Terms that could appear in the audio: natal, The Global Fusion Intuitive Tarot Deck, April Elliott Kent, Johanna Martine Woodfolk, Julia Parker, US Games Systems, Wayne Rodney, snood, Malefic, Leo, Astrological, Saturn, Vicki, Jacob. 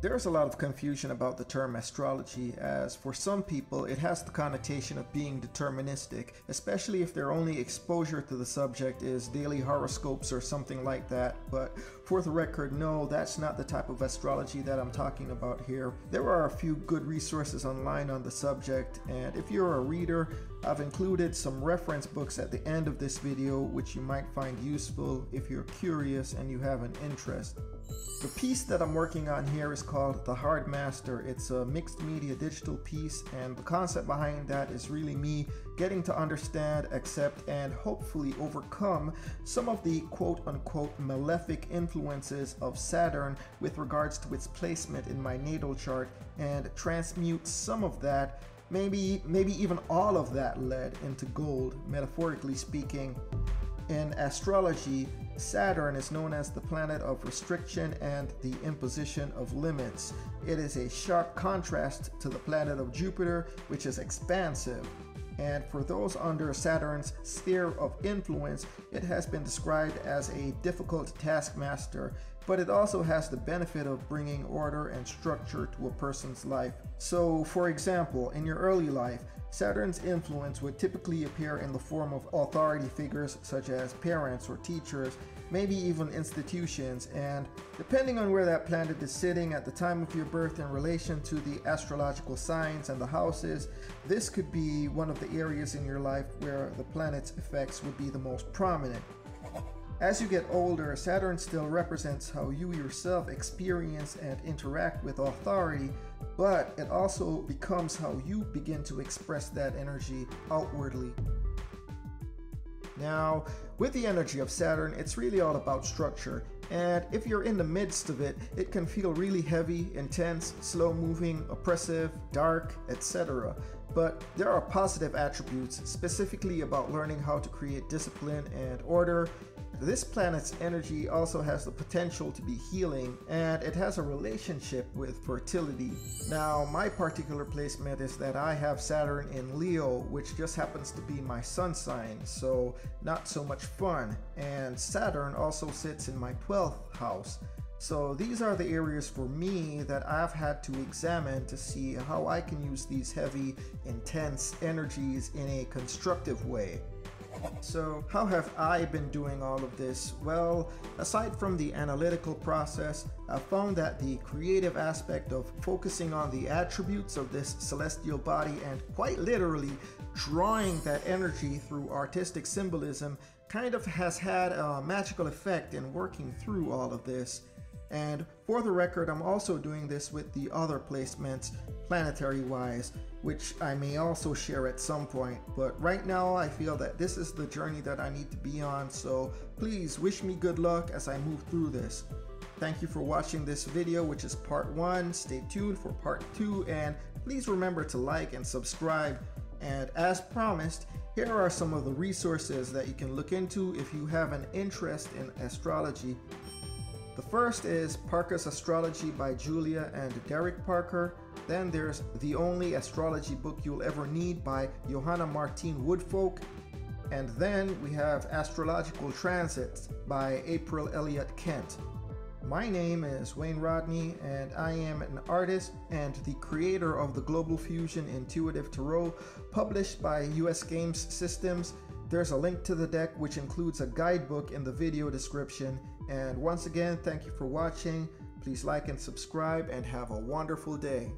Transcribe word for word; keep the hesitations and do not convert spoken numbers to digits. There is a lot of confusion about the term astrology, as for some people it has the connotation of being deterministic, especially if their only exposure to the subject is daily horoscopes or something like that. But for the record, no, that's not the type of astrology that I'm talking about here. There are a few good resources online on the subject, and if you're a reader, I've included some reference books at the end of this video which you might find useful if you're curious and you have an interest. The piece that I'm working on here is called The Hard Master. It's a mixed media digital piece, and the concept behind that is really me getting to understand, accept, and hopefully overcome some of the quote-unquote malefic influences of Saturn with regards to its placement in my natal chart, and transmute some of that, maybe, maybe even all of that lead into gold, metaphorically speaking. In astrology, Saturn is known as the planet of restriction and the imposition of limits. It is a sharp contrast to the planet of Jupiter, which is expansive. And for those under Saturn's sphere of influence, it has been described as a difficult taskmaster, but it also has the benefit of bringing order and structure to a person's life. So, for example, in your early life, Saturn's influence would typically appear in the form of authority figures such as parents or teachers, maybe even institutions, and depending on where that planet is sitting at the time of your birth in relation to the astrological signs and the houses, this could be one of the areas in your life where the planet's effects would be the most prominent. As you get older, Saturn still represents how you yourself experience and interact with authority, but it also becomes how you begin to express that energy outwardly. Now, with the energy of Saturn, it's really all about structure, and if you're in the midst of it, it can feel really heavy, intense, slow-moving, oppressive, dark, et cetera. But there are positive attributes, specifically about learning how to create discipline and order. This planet's energy also has the potential to be healing, and it has a relationship with fertility. Now, my particular placement is that I have Saturn in Leo, which just happens to be my sun sign, so not so much fun. And Saturn also sits in my twelfth house. So these are the areas for me that I've had to examine to see how I can use these heavy, intense energies in a constructive way. So how have I been doing all of this? Well, aside from the analytical process, I found that the creative aspect of focusing on the attributes of this celestial body and quite literally drawing that energy through artistic symbolism kind of has had a magical effect in working through all of this. And for the record, I'm also doing this with the other placements, planetary-wise, which I may also share at some point. But right now, I feel that this is the journey that I need to be on, so please wish me good luck as I move through this. Thank you for watching this video, which is part one. Stay tuned for part two, and please remember to like and subscribe. And as promised, here are some of the resources that you can look into if you have an interest in astrology. The first is Parker's Astrology by Julia and Derek Parker. Then there's The Only Astrology Book You'll Ever Need by Johanna Martine Woodfolk. And then we have Astrological Transits by April Elliott Kent. My name is Wayne Rodney, and I am an artist and the creator of The Global Fusion Intuitive Tarot, published by U S Games Systems. There's a link to the deck, which includes a guidebook, in the video description. And once again, thank you for watching. Please like and subscribe, and have a wonderful day.